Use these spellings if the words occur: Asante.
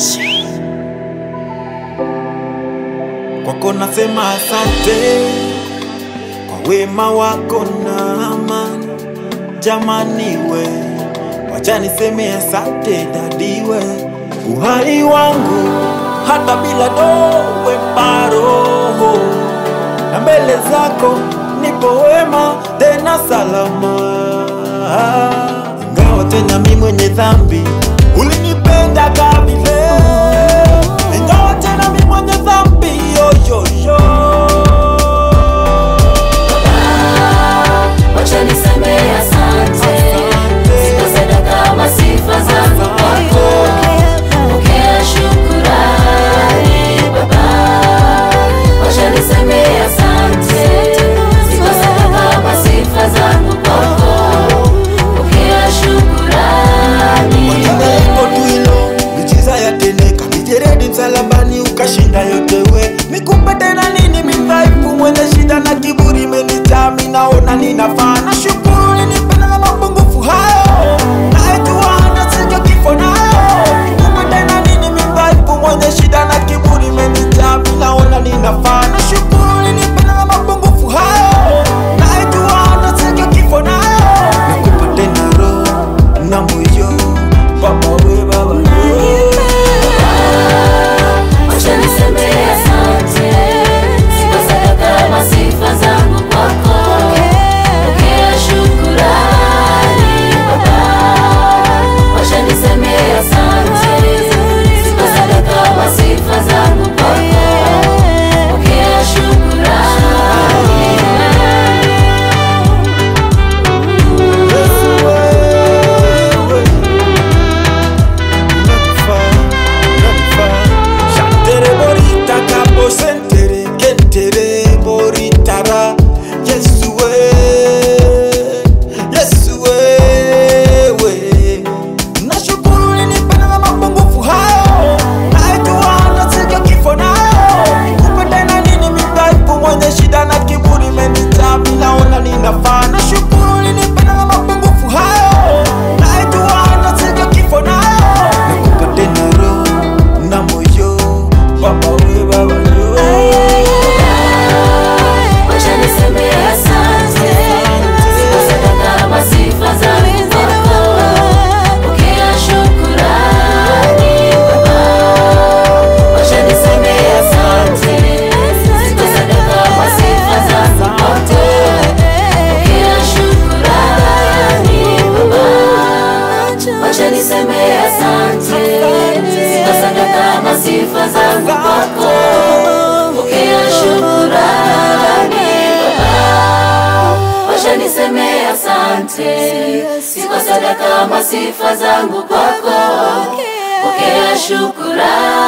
maisha. Kwako nasema asante, kwa wema wako na amani. Jamani we, wacha niseme asante dadi we. Uhai wangu hata bila dowe paroho, na mbele zako nipo wema tena salama. Ingawa tena mimi mwenye dhambi, ulinipenda kabile. Ingawa tena mimi mwenye dhambi, yo. Baba, wacha niseme asante. Sikoseda kama sifa zangu kwako. Pokea shukrani, Baba. Wacha niseme asante. Sikoseda kama sifa zangu kwako. Pokea shukrani. Wacha tuilo, mijiza ya teneka. Mijeredi msalabani ukashinda yote we. Nikumpete na nini mithaifu mwenye shida na kiburi menita minaona ninafaa na shukuru linipenda na mapungufu hayo na etuwa na sinjo kifo nayo nikumpete na nini mithaifu mwenye shida na kiburi menita minaona ninafaa na shukuru linipenda na mapungufu hayo na etuwa na sinjo kifo nayo nikumpete na roho na moyo papa we baba we. Siko sadaka masifa zangu kwako, pokea shukrani.